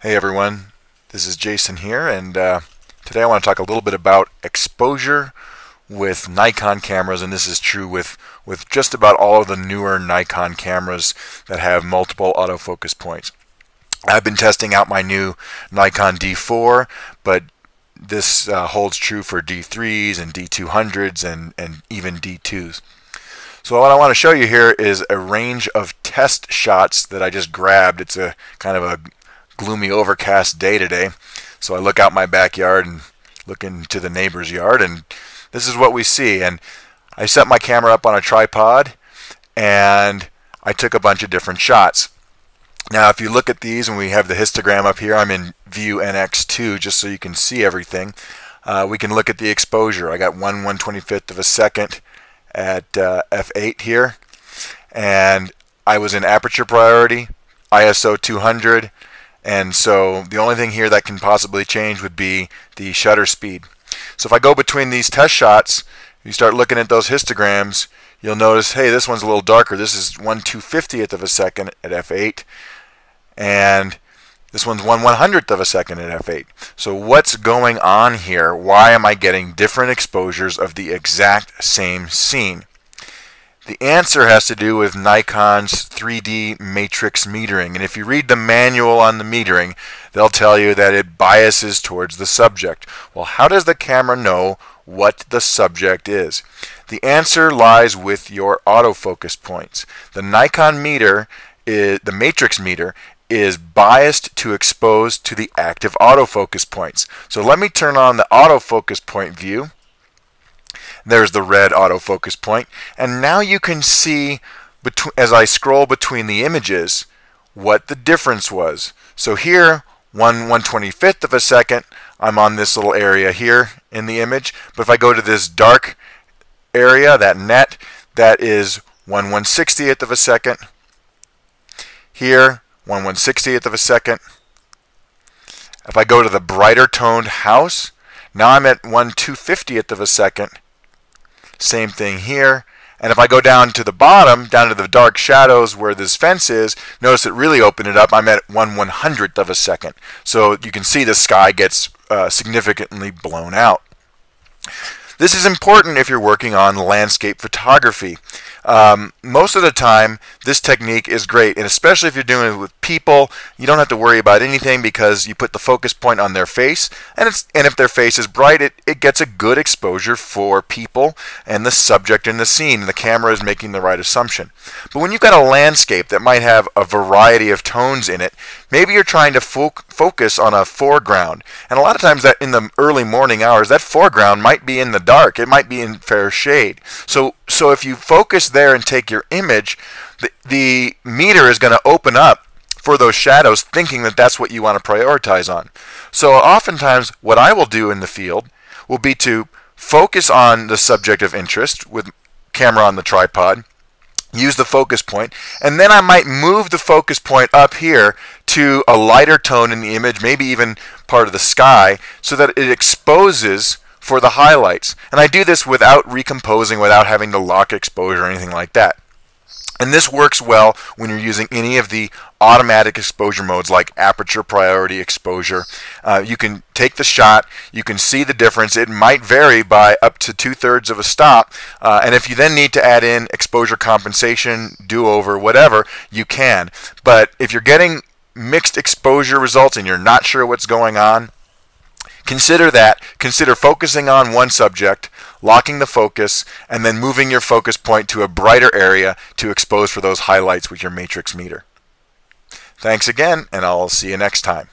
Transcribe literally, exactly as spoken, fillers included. Hey everyone, this is Jason here, and uh, today I want to talk a little bit about exposure with Nikon cameras, and this is true with, with just about all of the newer Nikon cameras that have multiple autofocus points. I've been testing out my new Nikon D four, but this uh, holds true for D threes and D two hundreds and, and even D twos. So what I want to show you here is a range of test shots that I just grabbed. It's a kind of a gloomy overcast day today, so I look out my backyard and look into the neighbor's yard, and this is what we see. And I set my camera up on a tripod and I took a bunch of different shots. Now if you look at these, and we have the histogram up here, I'm in View N X two just so you can see everything. Uh, we can look at the exposure. I got one one twenty-fifth of a second at uh, F eight here, and I was in aperture priority, I S O two hundred, and so the only thing here that can possibly change would be the shutter speed. So if I go between these test shots, if you start looking at those histograms, you'll notice, hey, this one's a little darker. This is one two fiftieth of a second at F eight, and this one's one one hundredth of a second at F eight. So what's going on here? Why am I getting different exposures of the exact same scene? The answer has to do with Nikon's three D matrix metering, and if you read the manual on the metering, they'll tell you that it biases towards the subject. Well, how does the camera know what the subject is? The answer lies with your autofocus points. The Nikon meter, is, the matrix meter, is biased to expose to the active autofocus points. So let me turn on the autofocus point view. There's the red autofocus point, and now you can see as I scroll between the images what the difference was. So here, one one twenty-fifth of a second, I'm on this little area here in the image, but if I go to this dark area, that net, that is one one sixtieth of a second. Here, one one sixtieth of a second. If I go to the brighter toned house, now I'm at one two fiftieth of a second. Same thing here. And if I go down to the bottom, down to the dark shadows where this fence is, notice it really opened it up. I'm at one one hundredth of a second. So you can see the sky gets uh, significantly blown out. This is important if you're working on landscape photography. Um, most of the time, this technique is great, and especially if you're doing it with people, you don't have to worry about anything because you put the focus point on their face, and, it's, and if their face is bright, it, it gets a good exposure for people and the subject in the scene. The camera is making the right assumption. But when you've got a landscape that might have a variety of tones in it, maybe you're trying to fo- focus on a foreground, and a lot of times that in the early morning hours, that foreground might be in the dark, it might be in fair shade. So so if you focus there and take your image, the, the meter is going to open up for those shadows, thinking that that's what you want to prioritize on. So oftentimes what I will do in the field will be to focus on the subject of interest with camera on the tripod, use the focus point, and then I might move the focus point up here to a lighter tone in the image, maybe even part of the sky, so that it exposes for the highlights. And I do this without recomposing, without having to lock exposure or anything like that. And this works well when you're using any of the automatic exposure modes like aperture priority exposure. Uh, you can take the shot, you can see the difference. It might vary by up to two-thirds of a stop. Uh, and if you then need to add in exposure compensation, do-over, whatever, you can. But if you're getting mixed exposure results and you're not sure what's going on, consider that. Consider focusing on one subject, locking the focus, and then moving your focus point to a brighter area to expose for those highlights with your matrix meter. Thanks again, and I'll see you next time.